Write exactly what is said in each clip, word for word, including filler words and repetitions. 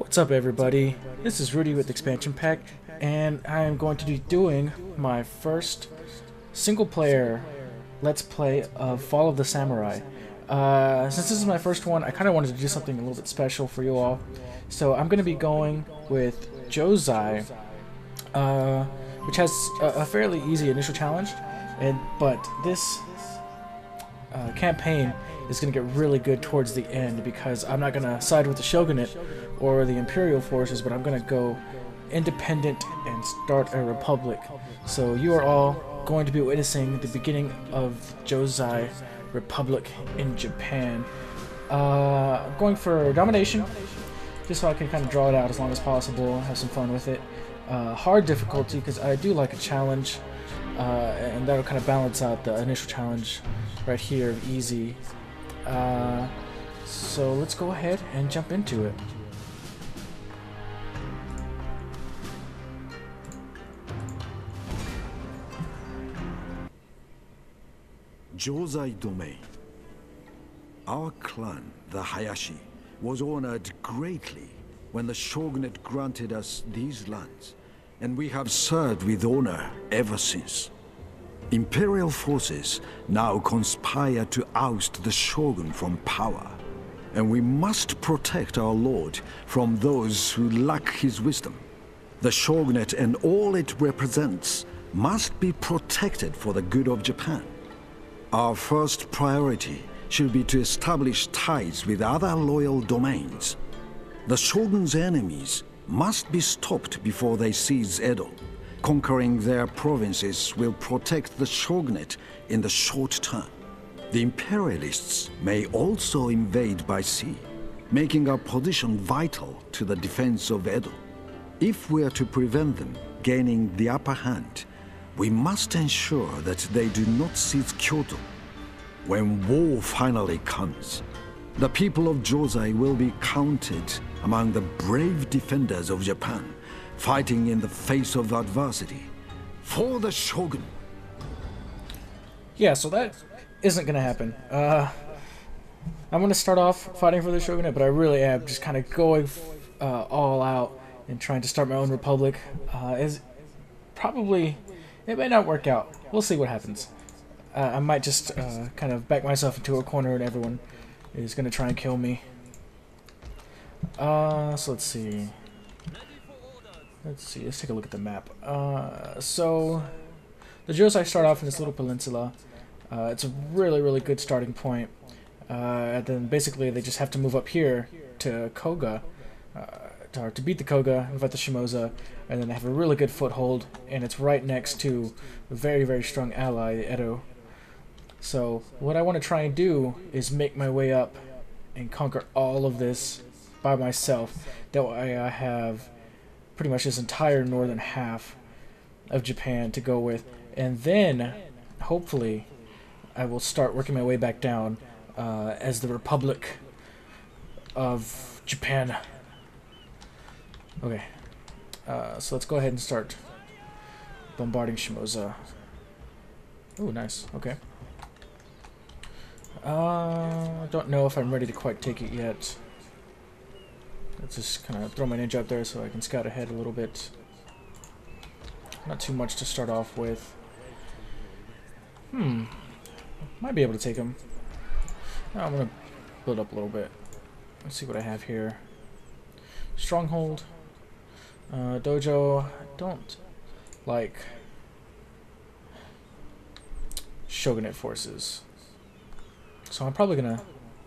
What's up, everybody? This is Rudy with Expansion Pack, and I am going to be doing my first single player let's play of Fall of the Samurai. Uh, since this is my first one, I kind of wanted to do something a little bit special for you all. So I'm going to be going with Jozai, uh, which has a, a fairly easy initial challenge, and but this uh, campaign is going to get really good towards the end, because I'm not going to side with the Shogunate or the Imperial forces, but I'm going to go independent and start a republic. So you are all going to be witnessing the beginning of Jozai Republic in Japan. Uh, I'm going for domination, just so I can kind of draw it out as long as possible, have some fun with it. Uh, hard difficulty, because I do like a challenge, uh, and that'll kind of balance out the initial challenge right here of easy. Uh, so let's go ahead and jump into it. Jozai Domain. Our clan, the Hayashi, was honored greatly when the Shogunate granted us these lands, and we have served with honor ever since. Imperial forces now conspire to oust the Shogun from power, and we must protect our lord from those who lack his wisdom. The Shogunate and all it represents must be protected for the good of Japan. Our first priority should be to establish ties with other loyal domains. The Shogun's enemies must be stopped before they seize Edo. Conquering their provinces will protect the Shogunate in the short term. The imperialists may also invade by sea, making our position vital to the defense of Edo. If we are to prevent them gaining the upper hand, we must ensure that they do not seize Kyoto. When war finally comes, the people of Jozai will be counted among the brave defenders of Japan, fighting in the face of adversity for the Shogun. Yeah, so that isn't going to happen. Uh, I'm going to start off fighting for the Shogunate, but I really am just kind of going uh, all out and trying to start my own republic. Uh, is probably... It may not work out. We'll see what happens. Uh, I might just uh, kind of back myself into a corner and everyone is going to try and kill me. Uh, so let's see. Let's see. Let's take a look at the map. Uh, so the Jozai start off in this little peninsula. Uh, it's a really, really good starting point. Uh, and then basically they just have to move up here to Koga. Uh, To, to beat the Koga, invite the Shimosa, and then they have a really good foothold, and it's right next to a very, very strong ally, the Edo. So what I want to try and do is make my way up and conquer all of this by myself. That way I have pretty much this entire northern half of Japan to go with, and then hopefully I will start working my way back down uh, as the Republic of Japan. Okay, uh, so let's go ahead and start bombarding Shimosa. Ooh, nice. Okay. Uh, I don't know if I'm ready to quite take it yet. Let's just kind of throw my ninja up there so I can scout ahead a little bit. Not too much to start off with. Hmm. Might be able to take him. No, I'm going to build up a little bit. Let's see what I have here. Stronghold. Uh, dojo, I don't like Shogunate forces, so I'm probably gonna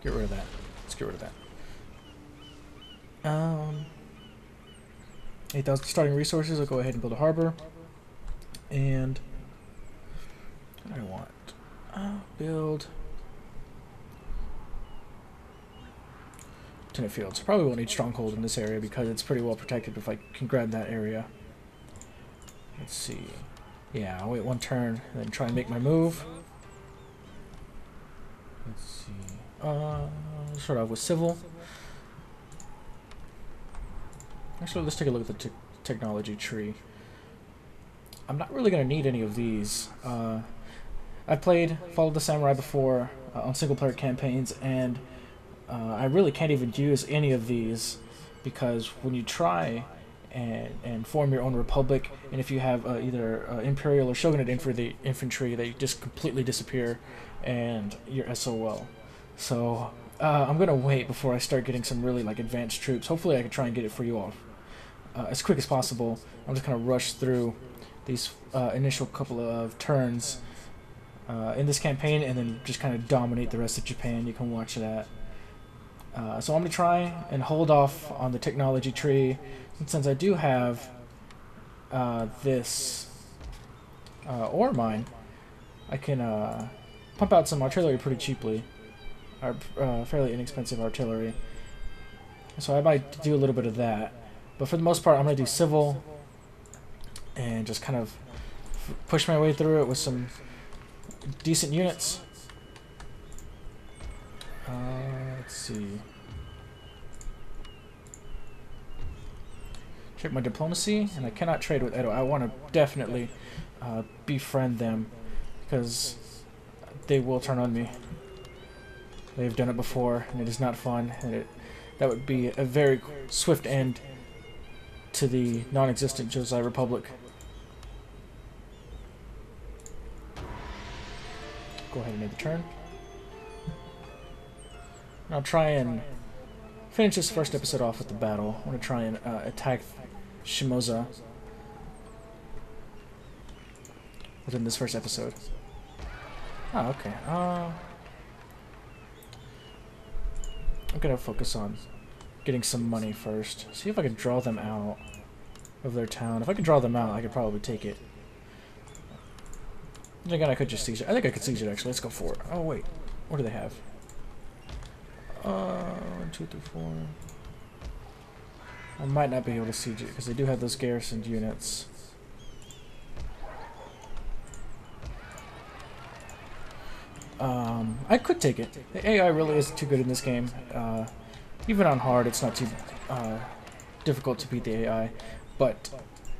get rid of that. Let's get rid of that. Um, eight thousand starting resources. I'll go ahead and build a harbor. And what do I want? I'll build Tenant fields. Probably won't need stronghold in this area because it's pretty well protected if I can grab that area. Let's see. Yeah, I'll wait one turn and then try and make my move. Let's see. Uh, I'll start off with civil. Actually, let's take a look at the te technology tree. I'm not really going to need any of these. Uh, I played Fall of the Samurai before uh, on single player campaigns, and Uh, I really can't even use any of these because when you try and and form your own republic, and if you have uh, either uh, imperial or shogunate infantry, infantry, they just completely disappear, and you're S O L. So uh, I'm gonna wait before I start getting some really like advanced troops. Hopefully, I can try and get it for you all uh, as quick as possible. I'm just gonna rush through these uh, initial couple of turns uh, in this campaign, and then just kind of dominate the rest of Japan. You can watch that. Uh, so I'm gonna try and hold off on the technology tree, and since I do have uh, this uh, ore mine, I can uh, pump out some artillery pretty cheaply, or uh, fairly inexpensive artillery. So I might do a little bit of that, but for the most part, I'm gonna do civil and just kind of push my way through it with some decent units. Uh, let's see. Check my diplomacy, and I cannot trade with Edo. I want to definitely uh, befriend them because they will turn on me. They've done it before, and it is not fun. And it, that would be a very swift end to the non-existent Jozai Republic. Go ahead and make the turn. I'll try and finish this first episode off with the battle. I want to try and uh, attack Shimosa within this first episode. Ah, okay. Uh, I'm gonna focus on getting some money first. See if I can draw them out of their town. If I could draw them out, I could probably take it. And again, I could just seize it. I think I could seize it actually. Let's go for it. Oh wait, what do they have? Uh, one, two, three, four. I might not be able to siege it because they do have those garrisoned units. Um, I could take it. The A I really isn't too good in this game. Uh, even on hard, it's not too uh, difficult to beat the A I. But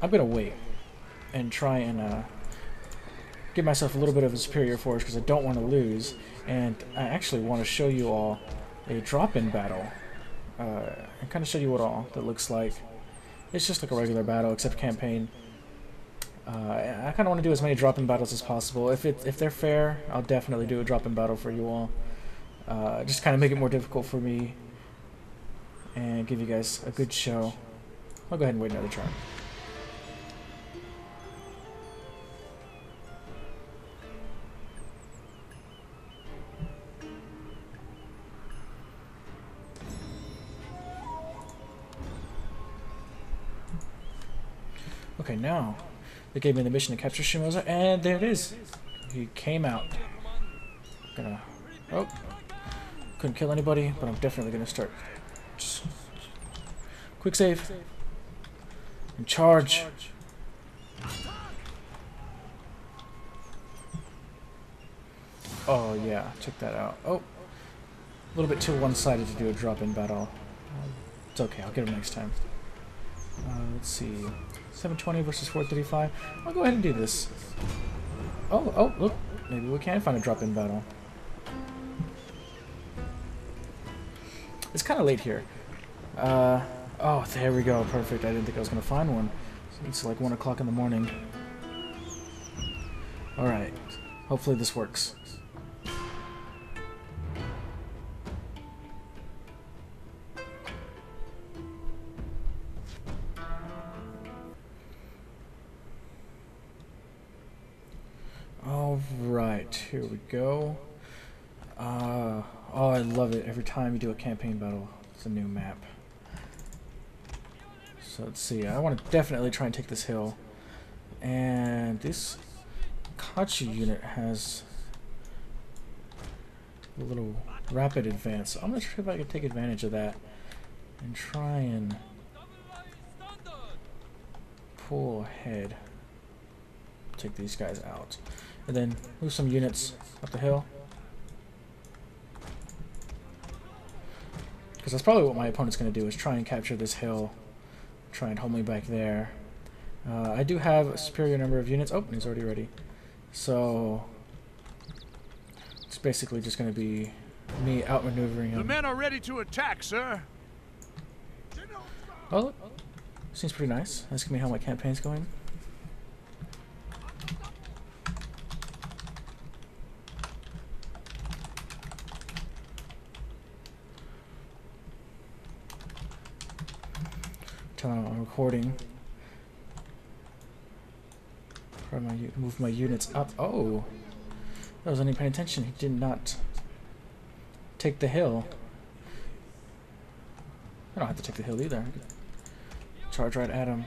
I'm gonna wait and try and uh, give myself a little bit of a superior force because I don't want to lose, and I actually want to show you all a drop-in battle. Uh, I kind of show you what all that looks like. It's just like a regular battle, except campaign. Uh, I kind of want to do as many drop-in battles as possible. If it if they're fair, I'll definitely do a drop-in battle for you all. Uh, just kind of make it more difficult for me, and give you guys a good show. I'll go ahead and wait another turn. Okay, now they gave me the mission to capture Shimosa, and there it is. He came out. Gonna, oh, couldn't kill anybody, but I'm definitely gonna start. Just quick save and charge. Oh yeah, check that out. Oh, a little bit too one-sided to do a drop-in battle. It's okay. I'll get him next time. Uh, let's see. seven twenty versus four thirty-five. I'll go ahead and do this. Oh, oh, look. Maybe we can find a drop-in battle. It's kind of late here. Uh, oh, there we go. Perfect. I didn't think I was going to find one. It's like one o'clock in the morning. Alright. Hopefully this works. Here we go. Uh, oh, I love it. Every time you do a campaign battle, it's a new map. So let's see. I want to definitely try and take this hill. And this Kachi unit has a little rapid advance. I'm going to see if I can take advantage of that and try and pull ahead. Take these guys out. And then move some units up the hill. Because that's probably what my opponent's going to do, is try and capture this hill. Try and hold me back there. Uh, I do have a superior number of units. Oh, he's already ready. So it's basically just going to be me outmaneuvering him. The men are ready to attack, sir. Oh, look. Seems pretty nice. Ask me how my campaign's going. Tell them I'm recording. Probably my, move my units up. Oh! I wasn't even paying attention. He did not take the hill. I don't have to take the hill either. Charge right at him.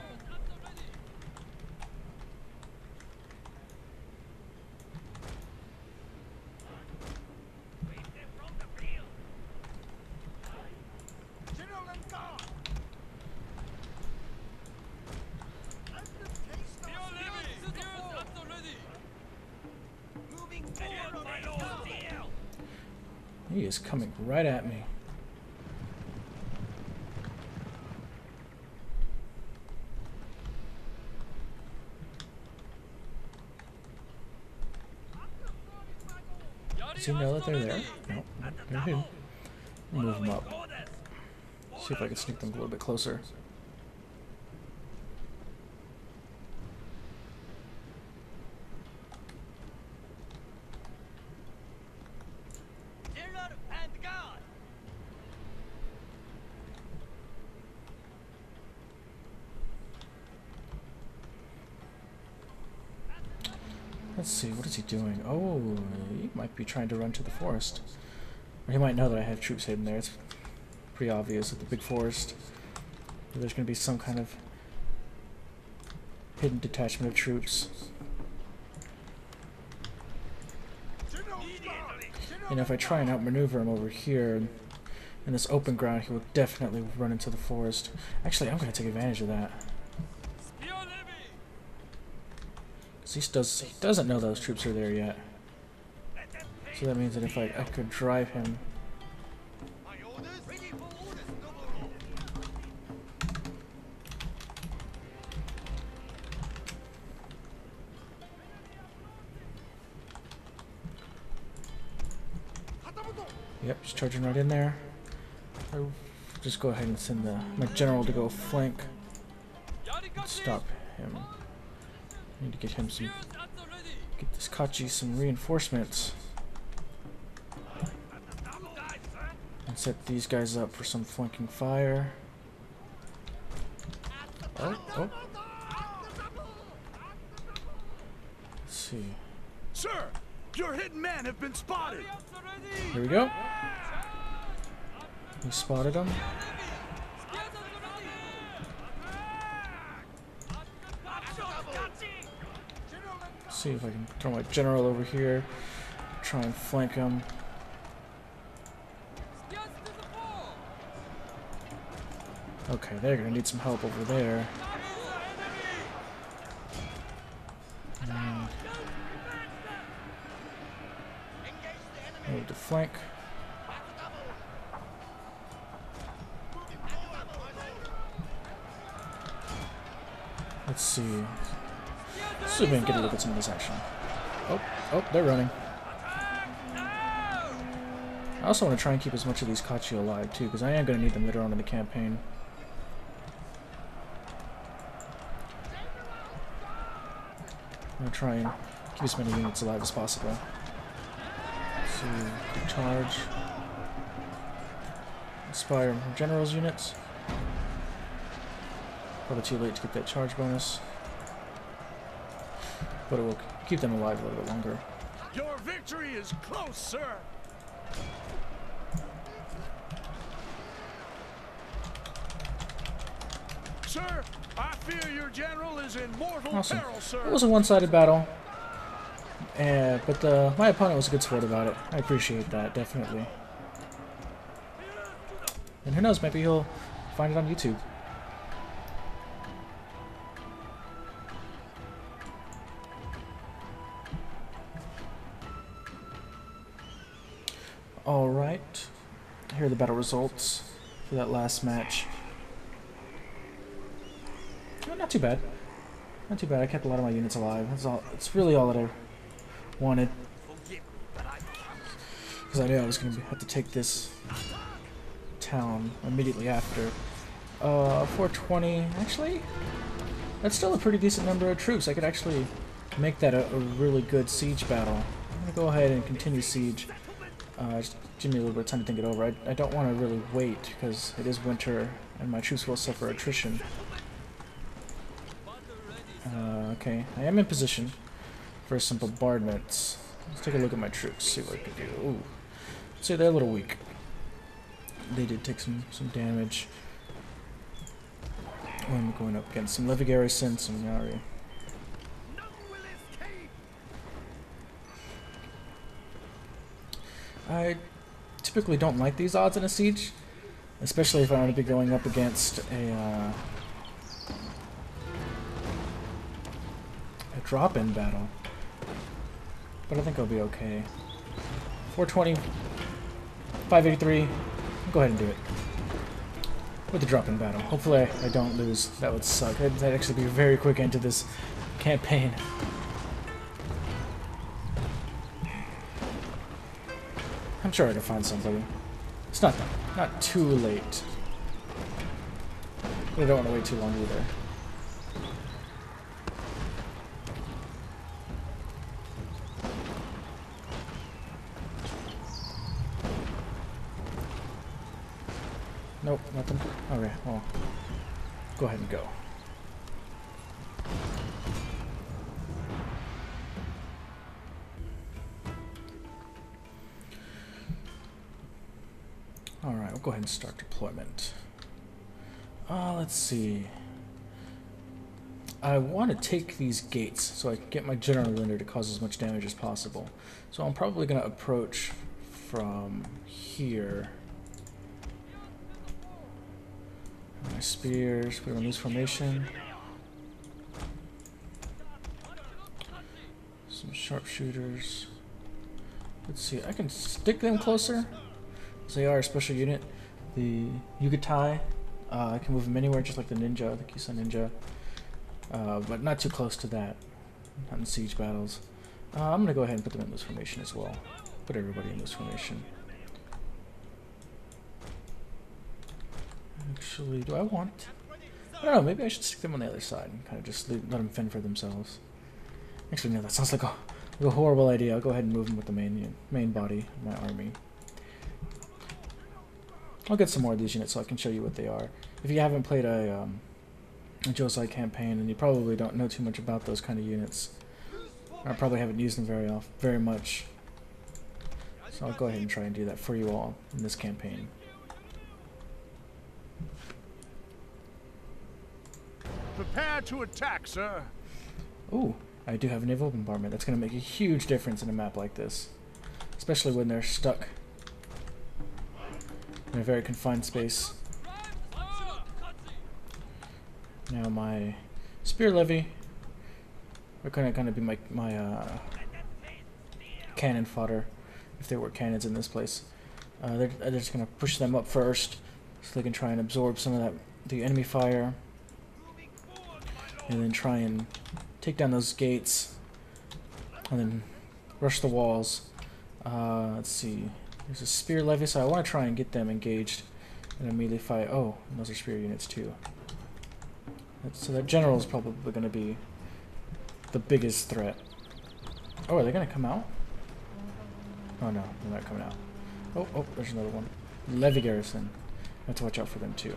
He is coming right at me. Does he know that they're there? No, they're here. Move them up. See if I can sneak them a little bit closer. Let's see, what is he doing? Oh, he might be trying to run to the forest. Or he might know that I have troops hidden there. It's pretty obvious at the big forest. There's going to be some kind of hidden detachment of troops. And if I try and outmaneuver him over here in this open ground, he will definitely run into the forest. Actually, I'm going to take advantage of that. He does, he doesn't know those troops are there yet. So that means that if I, I could drive him. Yep, just charging right in there. I'll just go ahead and send the, my general to go flank. Stop him. Need to get him some, get this Kachi some reinforcements, and set these guys up for some flanking fire. Oh, oh. Let's see. Sir, your hidden men have been spotted. Here we go. We spotted them. See if I can throw my general over here, try and flank him. Okay, they're gonna need some help over there. And I need to flank. Let's see. See if we can get a look at some of this action. Oh, oh, they're running. I also want to try and keep as much of these Kachi alive too, because I am going to need them later on in the campaign. I'm going to try and keep as many units alive as possible. So, quick charge. Inspire General's units. Probably too late to get that charge bonus, but it will keep them alive a little bit longer. Your victory is close, sir. Sir, I fear your general is in mortal awesome. peril, sir. It was a one-sided battle, uh, but the, my opponent was a good sport about it. I appreciate that, definitely. And who knows, maybe he'll find it on YouTube. Alright, here are the battle results for that last match. Oh, not too bad. Not too bad, I kept a lot of my units alive. That's all. It's really all that I wanted. Because I knew I was going to have to take this town immediately after. Uh, four twenty, actually, that's still a pretty decent number of troops. I could actually make that a, a really good siege battle. I'm gonna go ahead and continue siege. Uh, just give me a little bit of time to think it over. I, I don't want to really wait because it is winter and my troops will suffer attrition. Uh, okay, I am in position for some bombardments. Let's take a look at my troops, see what I can do. Ooh, see, they're a little weak. They did take some, some damage. Oh, I'm going up against some Levi Garrison, some Yari. I typically don't like these odds in a siege, especially if I want to be going up against a, uh, a drop-in battle. But I think I'll be okay. four twenty, five eighty-three, I'll go ahead and do it. With the drop-in battle. Hopefully I, I don't lose. That would suck. That'd, that'd actually be a very quick end to this campaign. I'm sure I can find somebody. It's not that, not too late. But I don't want to wait too long either. Nope, nothing. Okay, well, go ahead and go. Alright, we'll go ahead and start deployment. Uh, let's see. I want to take these gates so I can get my general leader to cause as much damage as possible. So I'm probably going to approach from here. My spears, we're gonna lose formation. Some sharpshooters. Let's see, I can stick them closer. So they are a special unit. The Yugatai, uh, I can move them anywhere just like the ninja, the Kisa ninja. Uh, but not too close to that. Not in siege battles. Uh, I'm gonna go ahead and put them in this formation as well. Put everybody in this formation. Actually, do I want? I don't know, maybe I should stick them on the other side and kind of just leave, let them fend for themselves. Actually, no, that sounds like a, like a horrible idea. I'll go ahead and move them with the main, main body of my army. I'll get some more of these units so I can show you what they are. If you haven't played a, um, a Jozai campaign, and you probably don't know too much about those kind of units. I probably haven't used them very, off, very much. So I'll go ahead and try and do that for you all in this campaign. Prepare to attack, sir. Ooh, I do have a naval bombardment. That's going to make a huge difference in a map like this. Especially when they're stuck in a very confined space. Now my spear levy are going to kind of be my, my uh, cannon fodder, if there were cannons in this place. Uh, they're, they're just going to push them up first so they can try and absorb some of that the enemy fire. And then try and take down those gates, and then rush the walls. Uh, let's see, there's a spear levy, so I want to try and get them engaged and immediately fight. Oh, and those are spear units too. That's, so that general is probably going to be the biggest threat. Oh, are they going to come out? Oh no, they're not coming out. Oh, oh, there's another one. Levy garrison. I have to watch out for them too.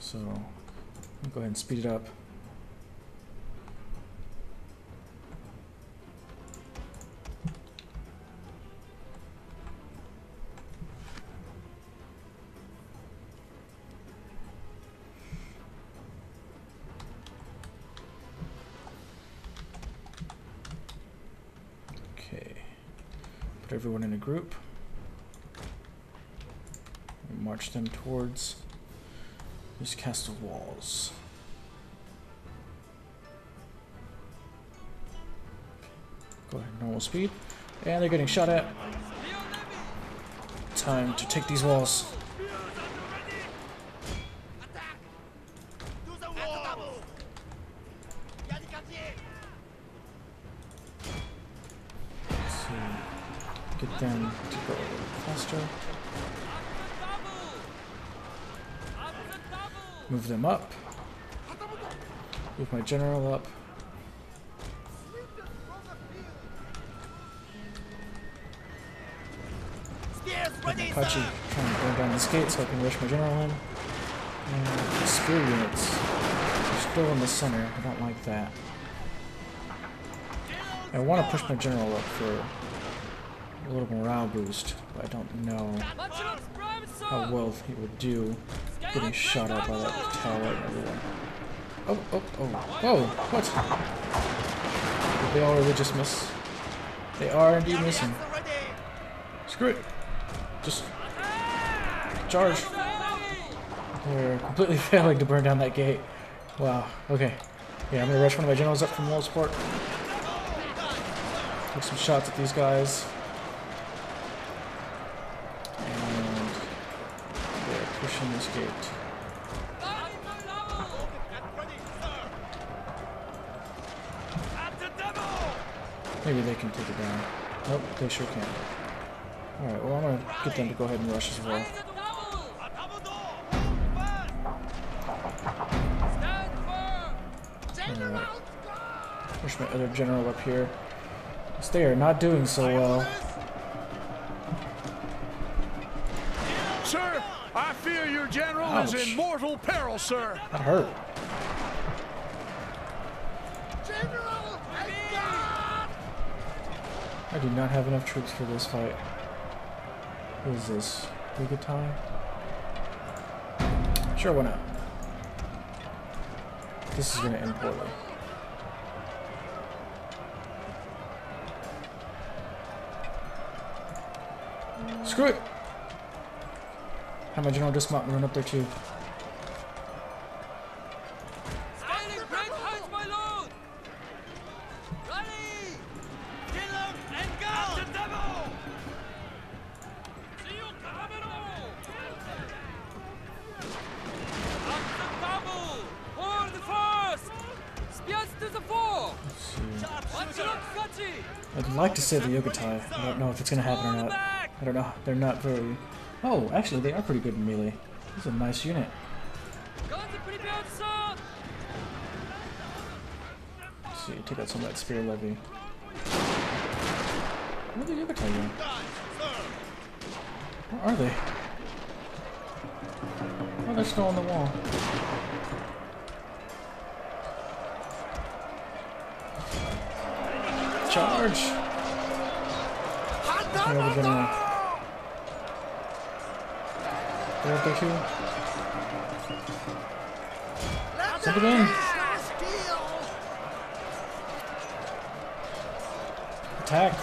So, I'll go ahead and speed it up. Okay, put everyone in a group and march them towards these castle walls. Go ahead, normal speed. And they're getting shot at. Time to take these walls. Let's see. Get them to go. faster. Move them up. Move my general up. Kachi kind of going down this gate so I can rush my general in. And spear units. They're still in the center. I don't like that. I want to push my general up for a little morale boost, but I don't know how well he would do getting shot up by that tower and everyone. Oh, oh, oh. Whoa, what? Did they already just miss? They are indeed missing. Screw it. Just charge. They're completely failing to burn down that gate. Wow, okay. Yeah, I'm going to rush one of my generals up from wall support. Take some shots at these guys. And they're pushing this gate. Maybe they can take it down. Nope, they sure can. Alright, well I'm going to get them to go ahead and rush as well. Alright. Push my other general up here. They are not doing so well. Sir, I fear your general Ouch. is in mortal peril, sir. That hurt. General, I do not have enough troops for this fight. What is this? Yugatai? Sure, why not? This is going to end poorly. Screw it! Have my general dismount and run up there too. I'd like to say the Yugatai. I don't know if it's going to happen or not. I don't know, they're not very... Oh, actually they are pretty good in melee. This is a nice unit. Let's see, take out some of that spear levy. Where did the other guy go? Where are they? Oh, they're still on the wall. Charge! Another general. They're up there too. Step it in. Attack.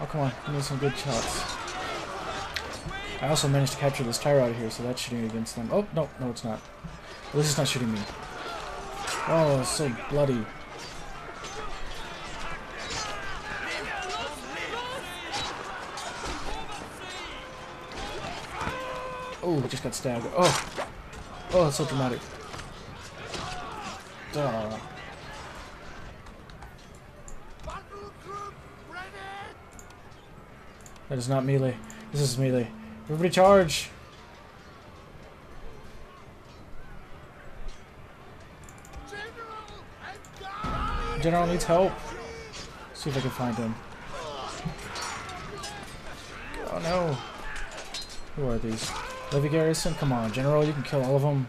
Oh, come on. Give me some good shots. I also managed to capture this tower out of here, so that's shooting against them. Oh, no, no, it's not. Well, this is not shooting me. Oh, it's so bloody. Oh, I just got stabbed. Oh! Oh, that's so dramatic. Duh. That is not melee. This is melee. Everybody charge! General needs help. Let's see if I can find him. Oh no! Who are these? Levy Garrison, come on, General, you can kill all of them.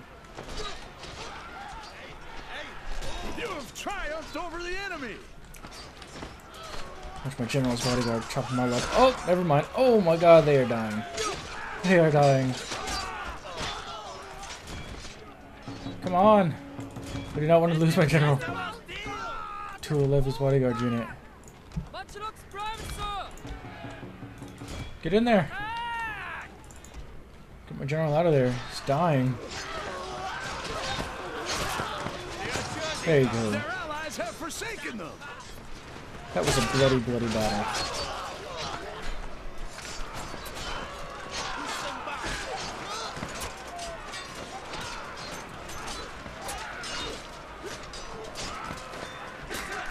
You have triumphed over the enemy. Watch my General's bodyguard chopping my leg. Oh, never mind. Oh my God, they are dying. They are dying. Come on. I do not want to lose my General to a Levy's bodyguard unit. Get in there. Get my general out of there. He's dying. There you go. That was a bloody, bloody battle.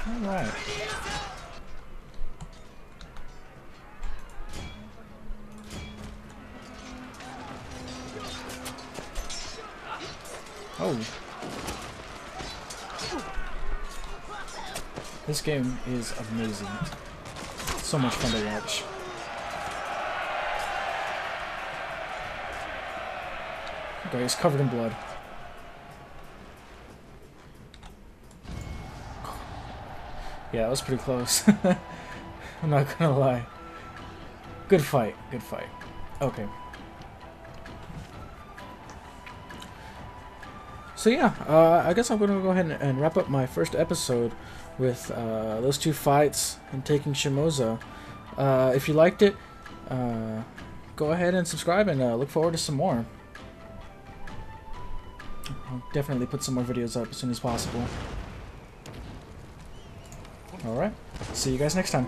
Alright. Oh. This game is amazing. So much fun to watch. Okay, he's covered in blood. Yeah, that was pretty close. I'm not gonna lie. Good fight, good fight. Okay. So yeah, uh, I guess I'm going to go ahead and, and wrap up my first episode with uh, those two fights and taking Shimosa. Uh, if you liked it, uh, go ahead and subscribe and uh, look forward to some more. I'll definitely put some more videos up as soon as possible. Alright, see you guys next time.